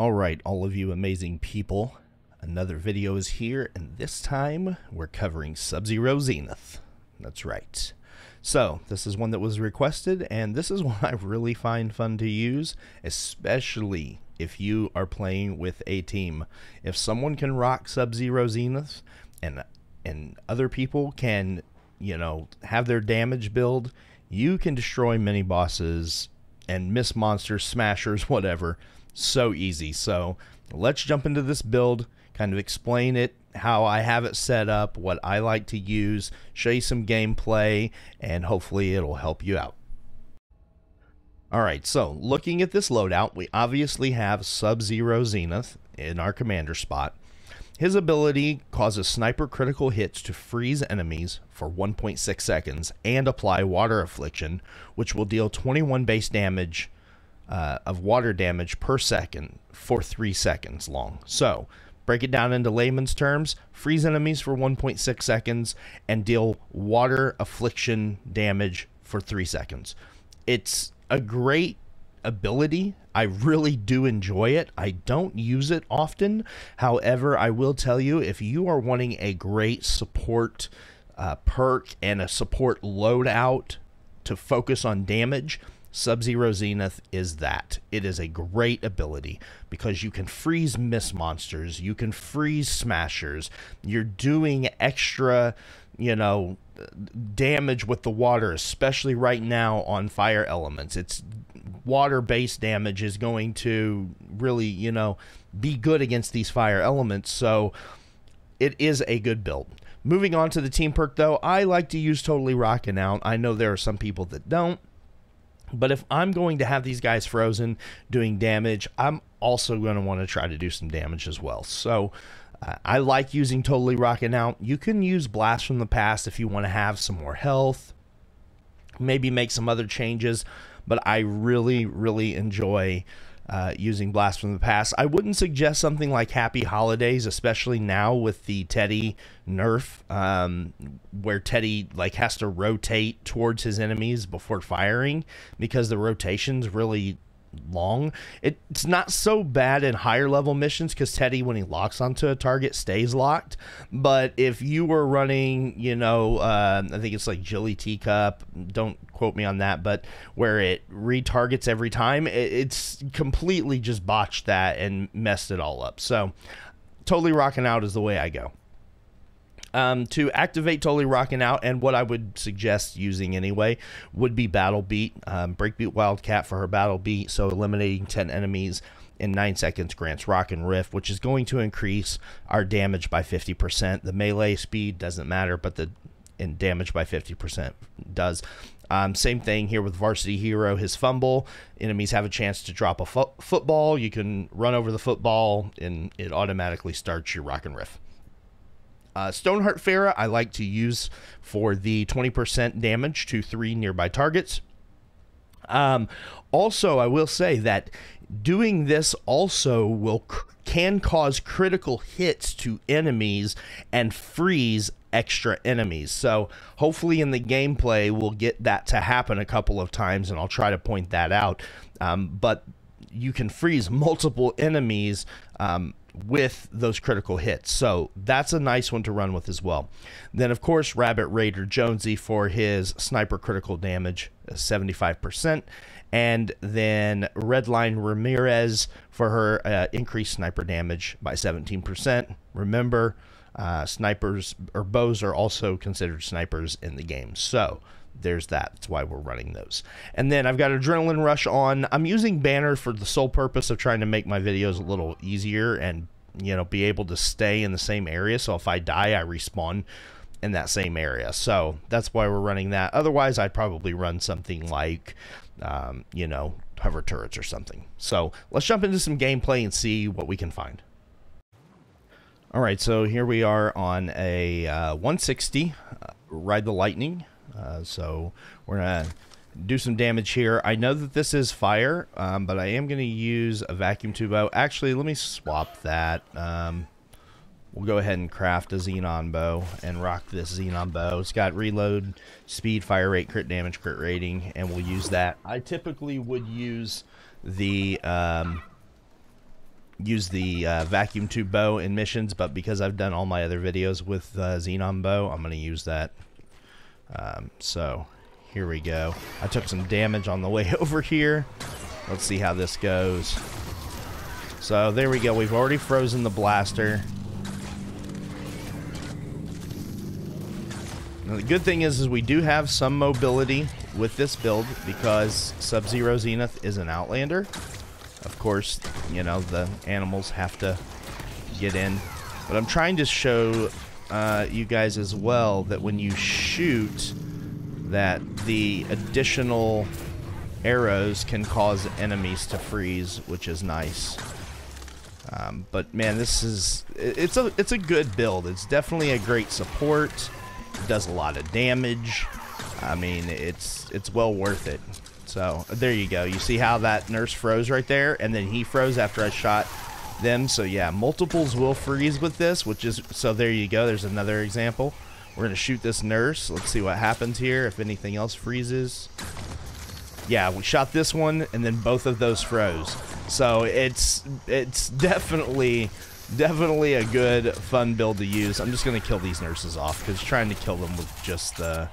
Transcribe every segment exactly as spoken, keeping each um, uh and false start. All right, all of you amazing people, another video is here, and this time we're covering Sub-Zero Zenith. That's right. So this is one that was requested, and this is one I really find fun to use, especially if you are playing with a team. If someone can rock Sub-Zero Zenith and and other people can, you know, have their damage build, you can destroy mini bosses and miss monsters, smashers, whatever. So easy. So let's jump into this build, kind of explain it, how I have it set up, what I like to use, show you some gameplay, and hopefully it'll help you out. All right, so looking at this loadout, we obviously have Sub-Zero Zenith in our commander spot. His ability causes sniper critical hits to freeze enemies for one point six seconds and apply water affliction, which will deal twenty-one base damage Uh, of water damage per second for three seconds long. So break it down into layman's terms: freeze enemies for one point six seconds and deal water affliction damage for three seconds. It's a great ability. I really do enjoy it. I don't use it often. However, I will tell you, if you are wanting a great support uh, perk and a support loadout to focus on damage, Sub-Zero Zenith is that. It is a great ability because you can freeze miss monsters, you can freeze smashers, you're doing extra, you know, damage with the water, especially right now on fire elements. It's water-based damage is going to really, you know, be good against these fire elements, so it is a good build. Moving on to the team perk, though, I like to use Totally Rockin' Out. I know there are some people that don't, but if I'm going to have these guys frozen doing damage, I'm also going to want to try to do some damage as well. So uh, I like using Totally Rockin' Out. You can use Blast from the Past if you want to have some more health, maybe make some other changes, but I really, really enjoy uh, using Blast from the Past. I wouldn't suggest something like Happy Holidays, especially now with the Teddy nerf, um, where Teddy like has to rotate towards his enemies before firing because the rotation's really long. It, it's not so bad in higher level missions because Teddy, when he locks onto a target, stays locked. But if you were running, you know, uh, I think it's like Jilly Teacup, don't quote me on that, but where it retargets every time, it, it's completely just botched that and messed it all up. So Totally Rockin' Out is the way I go. Um, to activate Totally Rockin' Out, and what I would suggest using anyway, would be Battle Beat. Um, Breakbeat Wildcat for her Battle Beat, so eliminating ten enemies in nine seconds grants Rockin' Rift, which is going to increase our damage by fifty percent. The melee speed doesn't matter, but the and damage by fifty percent does. Um, same thing here with Varsity Hero, his fumble. Enemies have a chance to drop a fo football. You can run over the football, and it automatically starts your Rockin' Rift. Uh, Stoneheart Farah I like to use for the twenty percent damage to three nearby targets. Um, also, I will say that doing this also will can cause critical hits to enemies and freeze extra enemies. So hopefully in the gameplay we'll get that to happen a couple of times, and I'll try to point that out. Um, but you can freeze multiple enemies um, with those critical hits, so that's a nice one to run with as well. Then of course Rabbit Raider Jonesy for his sniper critical damage, seventy-five percent, and then Redline Ramirez for her uh, increased sniper damage by seventeen percent. Remember, uh, snipers or bows are also considered snipers in the game, so there's that. That's why we're running those. And then I've got Adrenaline Rush on. I'm using Banner for the sole purpose of trying to make my videos a little easier and, you know, be able to stay in the same area. So if I die, I respawn in that same area. So that's why we're running that. Otherwise, I'd probably run something like, um, you know, hover turrets or something. So let's jump into some gameplay and see what we can find. All right, so here we are on a uh, one sixty, uh, Ride the Lightning. Uh, so we're gonna do some damage here. I know that this is fire, um, but I am gonna use a vacuum tube bow. Actually, let me swap that. Um, we'll go ahead and craft a xenon bow and rock this xenon bow. It's got reload speed, fire rate, crit damage, crit rating, and we'll use that. I typically would use the um, use the uh, vacuum tube bow in missions, but because I've done all my other videos with uh, xenon bow, I'm going to use that. Um, so here we go. I took some damage on the way over here. Let's see how this goes. So there we go. We've already frozen the blaster. Now, the good thing is, is we do have some mobility with this build because Sub-Zero Zenith is an Outlander. Of course, you know, the animals have to get in. But I'm trying to show uh, you guys as well that when you shoot, that the additional arrows can cause enemies to freeze, which is nice. Um, but man, this is, it's a, it's a good build. It's definitely a great support. It does a lot of damage. I mean, it's, it's well worth it. So there you go. You see how that nurse froze right there, and then he froze after I shot them. So yeah, multiples will freeze with this, which is, so there you go. There's another example. We're gonna shoot this nurse. Let's see what happens here, if anything else freezes. Yeah, we shot this one, and then both of those froze. So it's it's definitely definitely a good fun build to use. I'm just gonna kill these nurses off, because trying to kill them with just the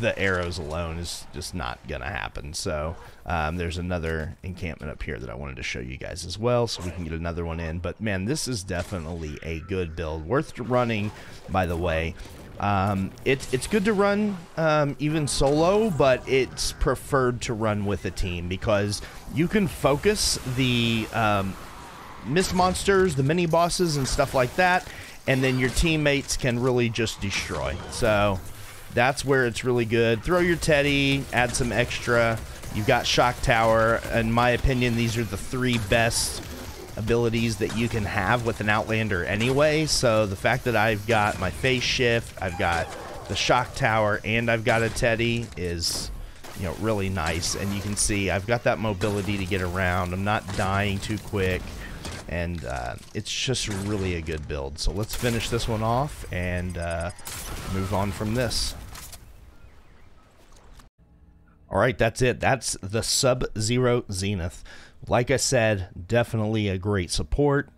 the arrows alone is just not gonna happen. So um, there's another encampment up here that I wanted to show you guys as well, so we can get another one in. But man, this is definitely a good build, worth running. By the way, um, it's it's good to run um, even solo, but it's preferred to run with a team because you can focus the um, mist monsters, the mini bosses, and stuff like that, and then your teammates can really just destroy. So that's where it's really good. Throw your teddy, add some extra. You've got shock tower. In my opinion, these are the three best abilities that you can have with an Outlander anyway. So the fact that I've got my phase shift, I've got the shock tower, and I've got a teddy is, you know, really nice. And you can see I've got that mobility to get around. I'm not dying too quick. And uh, it's just really a good build. So let's finish this one off and uh, move on from this. All right, that's it. That's the Sub-Zero Zenith. Like I said, definitely a great support.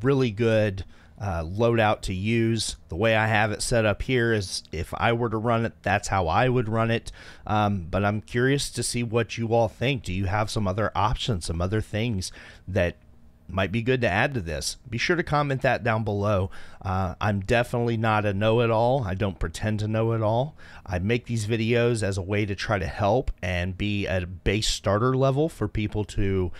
Really good uh, loadout to use. The way I have it set up here is if I were to run it, that's how I would run it. Um, but I'm curious to see what you all think. Do you have some other options, some other things that might be good to add to this? Be sure to comment that down below. Uh, I'm definitely not a know-it-all. I don't pretend to know it all. I make these videos as a way to try to help and be at a base starter level for people to,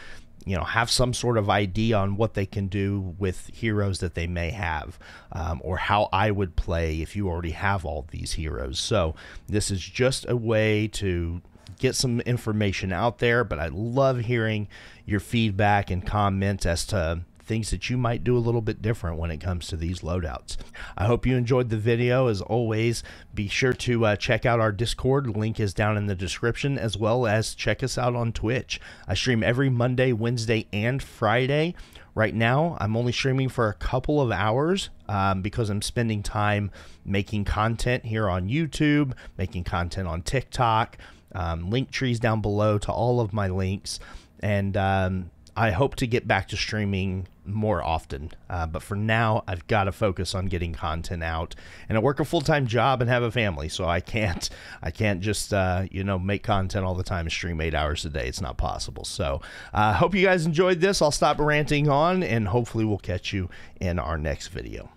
you know, have some sort of idea on what they can do with heroes that they may have, um, or how I would play if you already have all these heroes. So this is just a way to get some information out there, but I love hearing your feedback and comments as to things that you might do a little bit different when it comes to these loadouts. I hope you enjoyed the video. As always, be sure to uh, check out our Discord. Link is down in the description, as well as check us out on Twitch. I stream every Monday, Wednesday, and Friday. Right now, I'm only streaming for a couple of hours um, because I'm spending time making content here on YouTube, making content on TikTok. Um, link trees down below to all of my links, and um, I hope to get back to streaming more often, uh, but for now I've got to focus on getting content out, and I work a full-time job and have a family, so I can't I can't just uh, you know, make content all the time and stream eight hours a day. It's not possible. So I uh, hope you guys enjoyed this. I'll stop ranting on, and hopefully we'll catch you in our next video.